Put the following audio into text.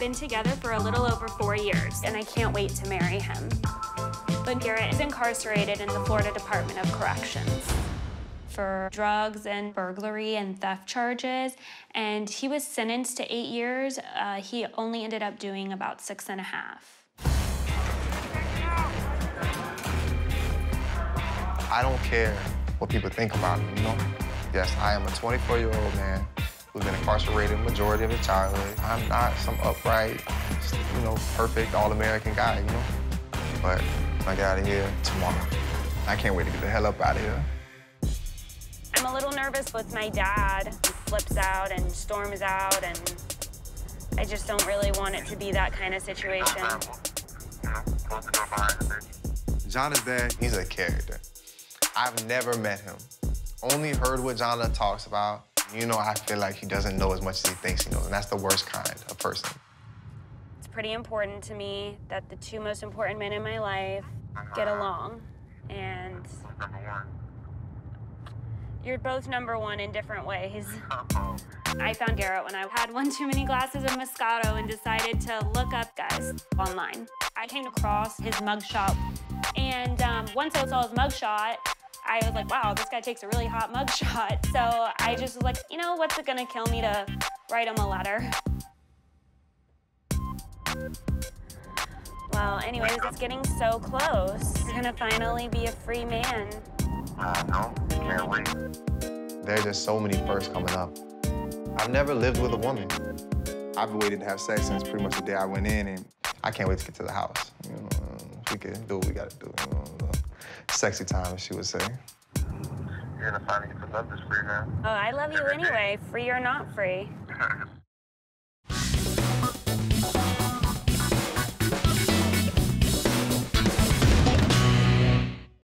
been together for a little over 4 years, and I can't wait to marry him. But Garrett is incarcerated in the Florida Department of Corrections for drugs and burglary and theft charges, and he was sentenced to 8 years. He only ended up doing about 6.5. I don't care what people think about me, you know? Yes, I am a 24-year-old man who's been incarcerated the majority of his childhood. I'm not some upright, you know, perfect, all-American guy, you know? But I get out of here tomorrow. I can't wait to get the hell up out of here. I'm a little nervous with my dad. He flips out and storms out, and I just don't really want it to be that kind of situation. Johnna's dad, he's a character. I've never met him. Only heard what Johnna talks about. You know, I feel like he doesn't know as much as he thinks he knows, and that's the worst kind of person. It's pretty important to me that the two most important men in my life get along. And you're both number one in different ways. I found Garrett when I had one too many glasses of Moscato and decided to look up guys online. I came across his mugshot, and once I saw his mugshot, I was like, wow, this guy takes a really hot mugshot. So I just was like, you know, what's it gonna kill me to write him a letter? Well, anyways, it's getting so close. He's gonna finally be a free man. No, can't wait. There's just so many firsts coming up. I've never lived with a woman. I've waited to have sex since pretty much the day I went in, and I can't wait to get to the house. You know, we can do what we gotta do. You know, sexy time, as she would say. You're gonna finally get to love this free man. Oh, I love you anyway, free or not free.